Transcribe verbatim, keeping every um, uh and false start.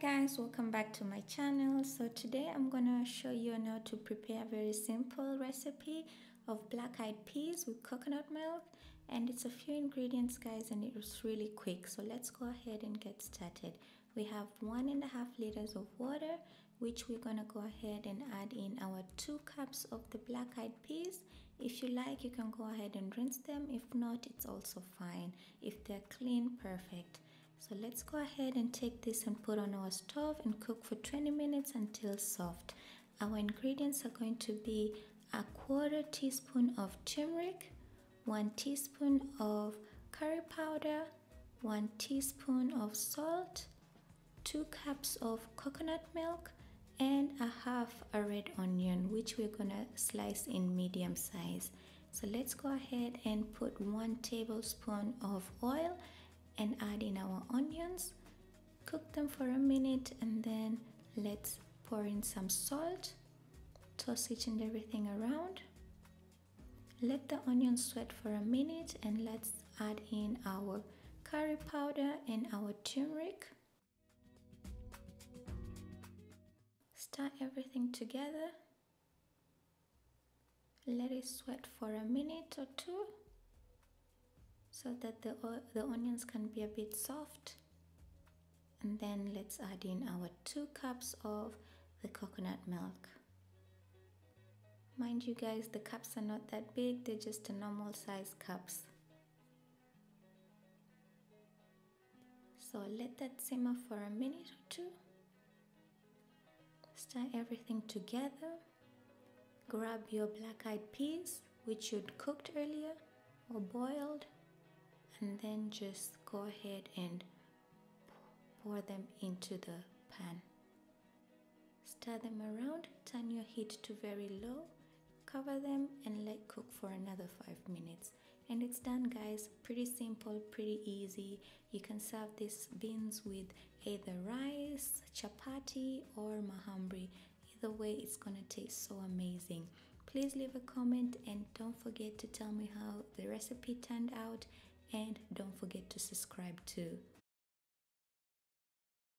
guys, welcome back to my channel. So today I'm gonna show you on how to prepare a very simple recipe of black eyed peas with coconut milk, and it's a few ingredients guys, and it's really quick. So let's go ahead and get started. We have one and a half liters of water, which we're gonna go ahead and add in our two cups of the black eyed peas. If you like, you can go ahead and rinse them. If not, it's also fine. If they're clean, perfect. So let's go ahead and take this and put on our stove and cook for twenty minutes until soft. Our ingredients are going to be a quarter teaspoon of turmeric, one teaspoon of curry powder, one teaspoon of salt, two cups of coconut milk, and a half a red onion, which we're gonna slice in medium size. So let's go ahead and put one tablespoon of oil and add in our onions. Cook them for a minute, and then let's pour in some salt. Toss each and everything around. Let the onions sweat for a minute, and let's add in our curry powder and our turmeric. Stir everything together. Let it sweat for a minute or two so that the, the onions can be a bit soft. And then let's add in our two cups of the coconut milk. Mind you guys, the cups are not that big, they're just a normal size cups. So let that simmer for a minute or two. Stir everything together. Grab your black eyed peas, which you'd cooked earlier or boiled, and then just go ahead and pour them into the pan. Stir them around, turn your heat to very low, cover them and let cook for another five minutes. And it's done guys, pretty simple, pretty easy. You can serve these beans with either rice, chapati or mahambri. Either way, it's gonna taste so amazing. Please leave a comment and don't forget to tell me how the recipe turned out, and don't forget to subscribe too.